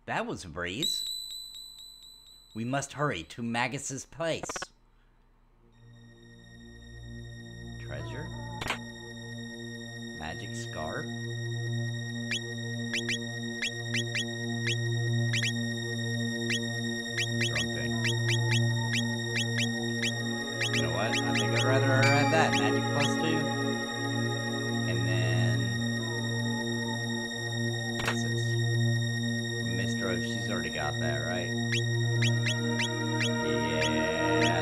That was a breeze. We must hurry to Magus's place. Treasure? Magic scarf? Wrong thing. You know what? I think I'd rather I read that. Magic plus two. And then... What's this? Miss Drove, she's already got that, right? Yeah.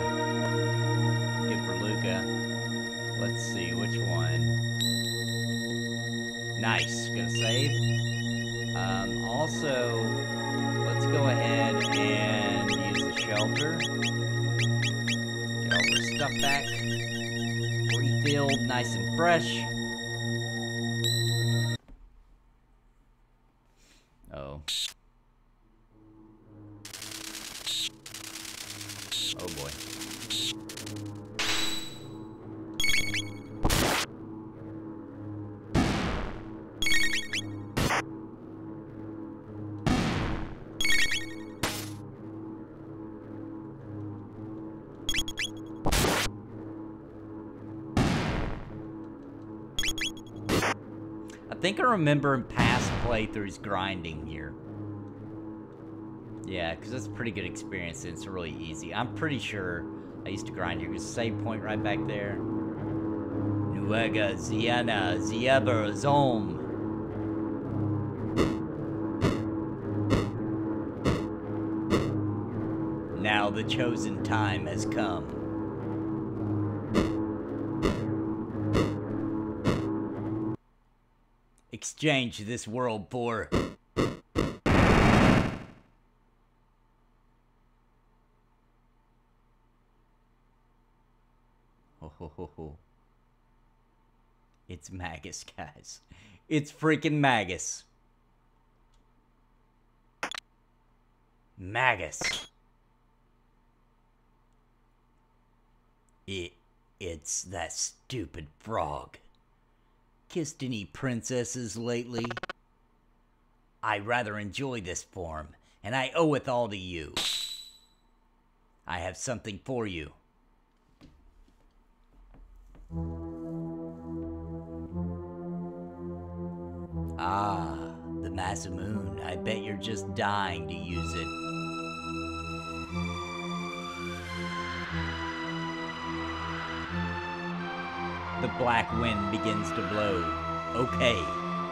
Good for Luca. Let's see which one. Nice. Gonna save. Um, also, let's go ahead and use the shelter. Get all this stuff back. Refilled, nice and fresh. Oh. Oh boy. I think I remember in past playthroughs grinding here. Yeah, because that's a pretty good experience, and it's really easy. I'm pretty sure I used to grind here. Because save point right back there. Nuega, Ziana, Zieber, Zom. Now the chosen time has come. Exchange this world for... It's Magus, guys. It's freaking Magus. Magus. It, it's that stupid frog. Kissed any princesses lately? I rather enjoy this form, and I owe it all to you. I have something for you. Ah, the Masamune. I bet you're just dying to use it. The black wind begins to blow. Okay,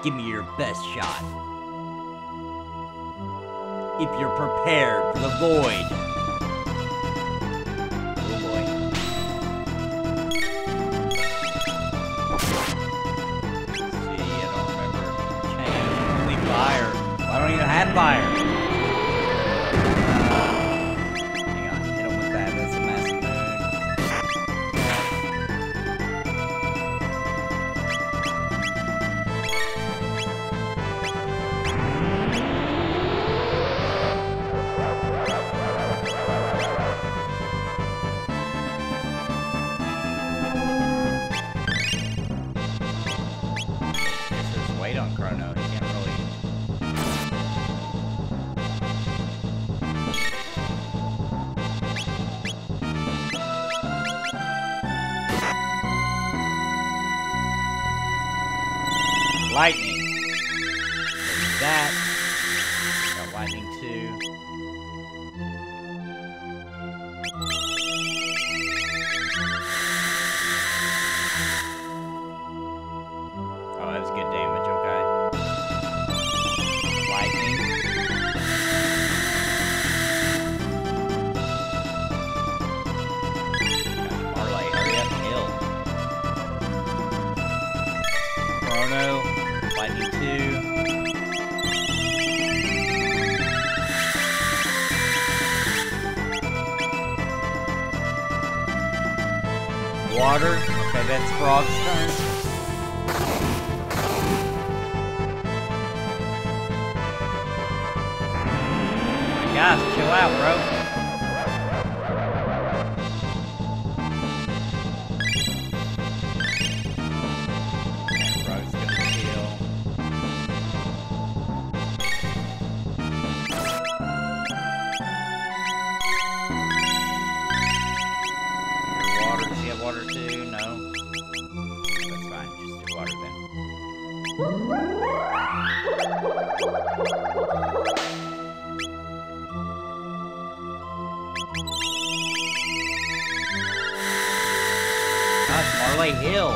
give me your best shot. If you're prepared for the void. Oh boy. See, I don't remember. Change. Only fire. I don't even have fire. Uh, hang on, hit him with that. That's a massive moon. Lightning. There's that. Got lightning too. Oh, that was good damage, okay. Lightning. Gosh, Marle, hurry up and heal. Chrono. Lightning two. Water. Okay, that's Frog's turn. Guys, chill out, bro. Marle Hill.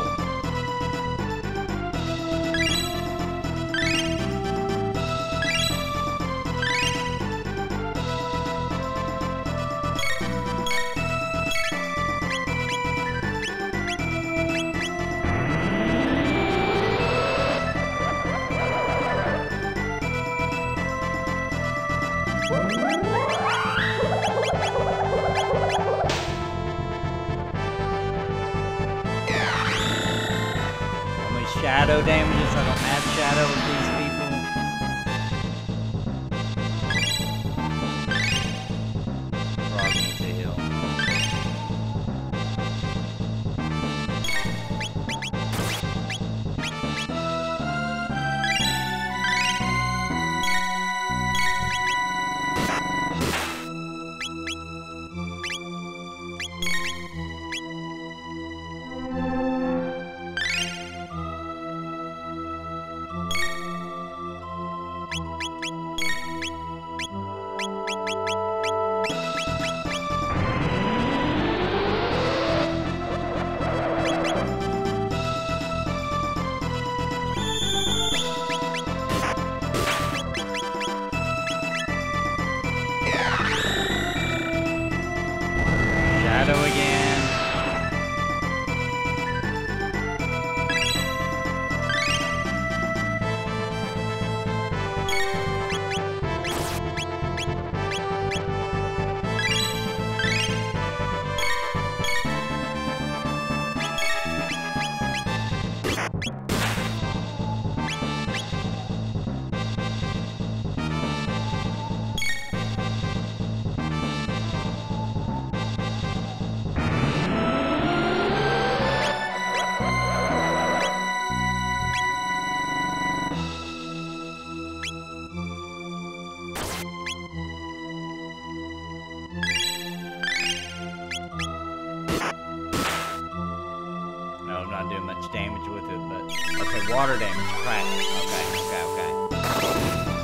Water damage, crack. Okay, okay, okay.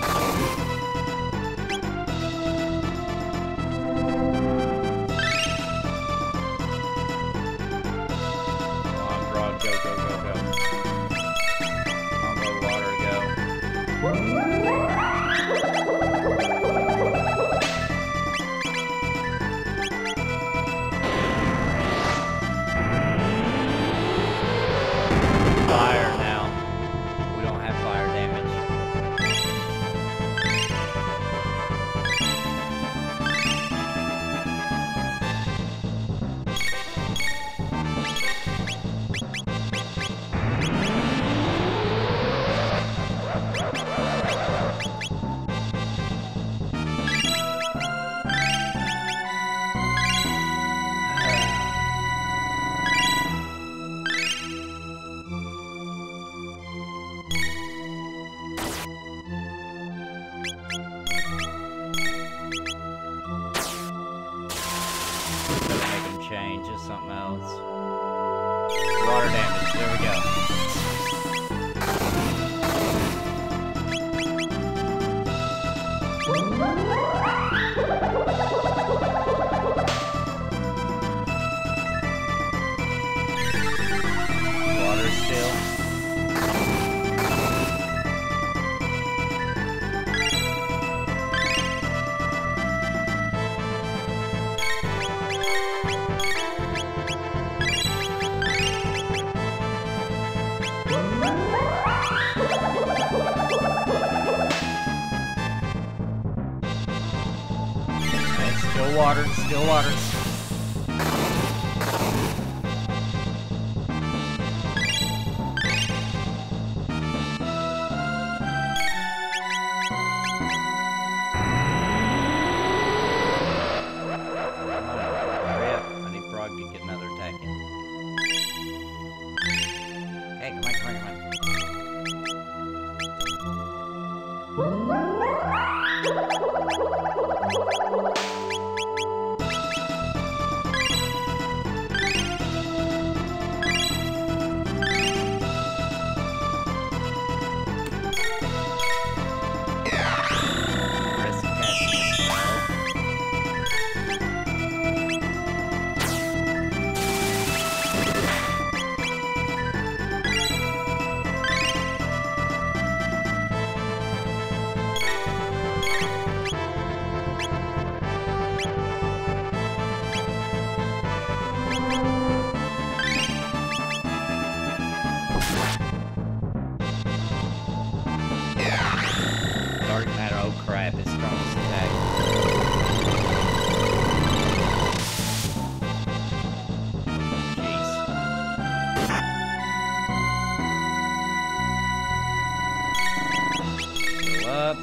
Come on, Frog, go, go, go, go. Combo water, go. Fire. Water, still water. try up his strongest attack. Jeez. Heal up.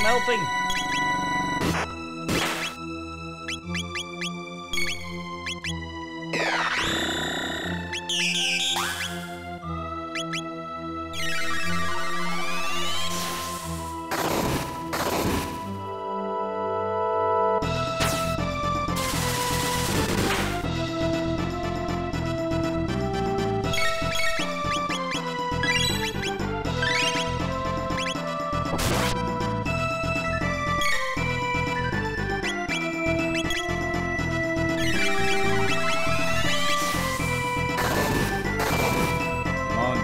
Helping.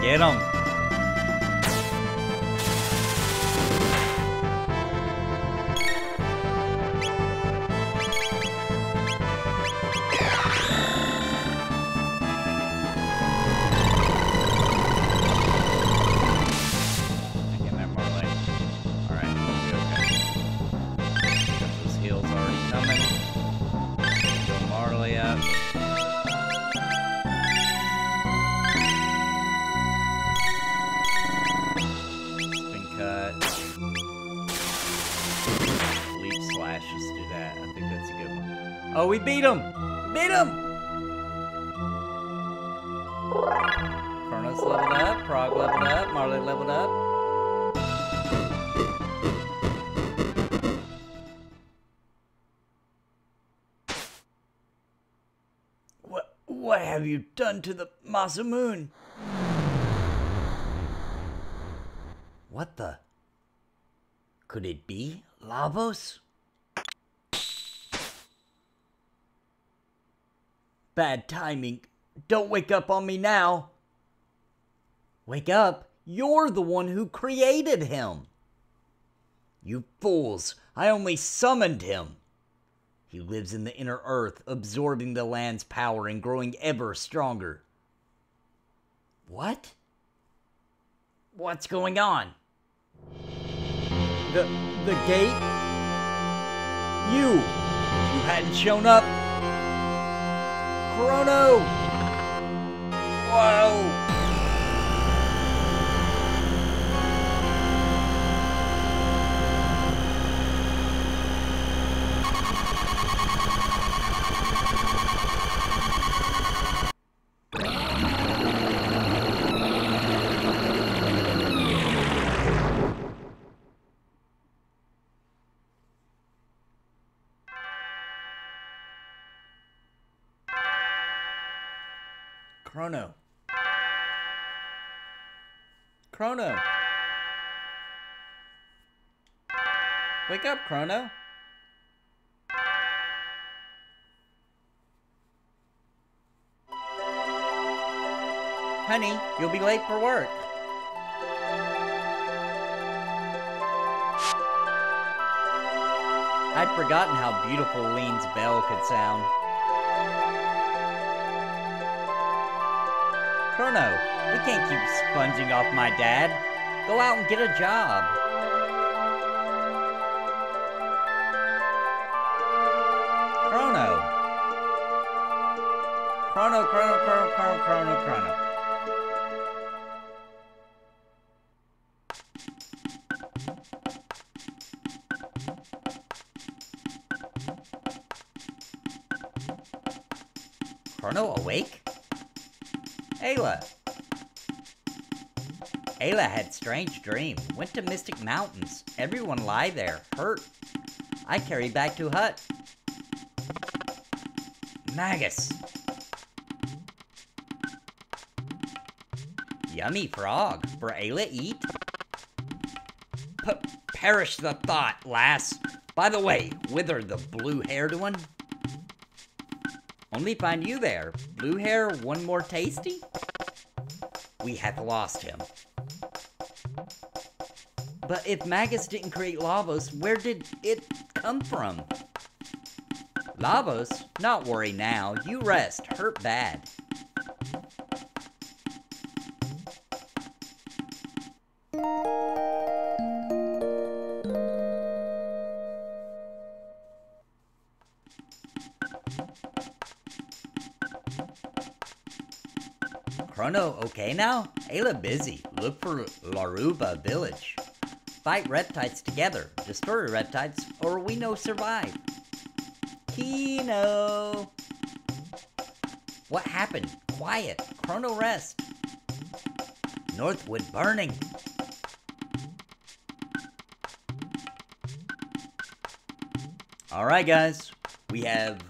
Get him. Oh, we beat him! We beat him! Chrono's leveled up, Frog leveled up, Marle leveled up. What, what have you done to the Masamune? What the? Could it be Lavos? Bad timing. Don't wake up on me now. Wake up? You're the one who created him. You fools. I only summoned him. He lives in the inner earth, absorbing the land's power and growing ever stronger. What? What's going on? The, the gate? You! If you hadn't shown up, Chrono! Whoa! Chrono. Chrono. Wake up, Chrono. Honey, you'll be late for work. I'd forgotten how beautiful Lean's bell could sound. Chrono, we can't keep sponging off my dad. Go out and get a job. Chrono. Chrono, Chrono, Chrono, Chrono, Chrono, Chrono. Chrono awake? Ayla. Ayla had strange dream. Went to Mystic Mountains. Everyone lie there, hurt. I carry back to hut. Magus. Yummy frog. For Ayla eat? P- perish the thought, lass. By the way, whither the blue-haired one? Only find you there. Blue hair, one more tasty? We hath lost him. But if Magus didn't create Lavos, where did it come from? Lavos? Not worry now. You rest. Hurt bad. Chrono okay now? Ayla busy. Look for Laruba Village. Fight reptiles together. Destroy reptiles or we no survive. Kino! What happened? Quiet. Chrono rest. Northwood burning. Alright guys. We have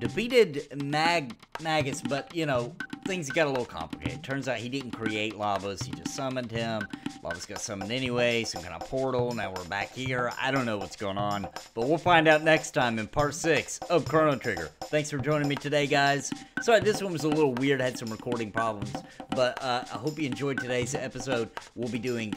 defeated Mag Magus, but you know, things got a little complicated. Turns out he didn't create Lavos, he just summoned him. Lavos got summoned anyway, some kind of portal, now we're back here. I don't know what's going on, but we'll find out next time in part six of Chrono Trigger. Thanks for joining me today, guys. Sorry, this one was a little weird, had some recording problems, but uh, I hope you enjoyed today's episode. We'll be doing,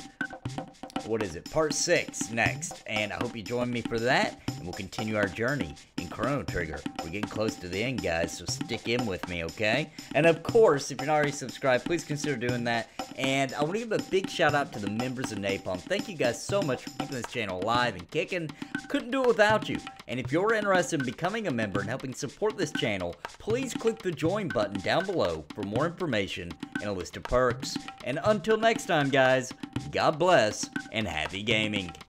what is it, part six next, and I hope you join me for that, and we'll continue our journey in Chrono Trigger. We're getting close to the end, guys, so stick in with me, okay? And of course, if you're not already subscribed, please consider doing that, and I want to give a big shout out to the members of Napalm. Thank you guys so much for keeping this channel alive and kicking. Couldn't do it without you, and if you're interested in becoming a member and helping support this channel, please click the join button down below for more information and a list of perks. And until next time, guys, God bless and happy gaming.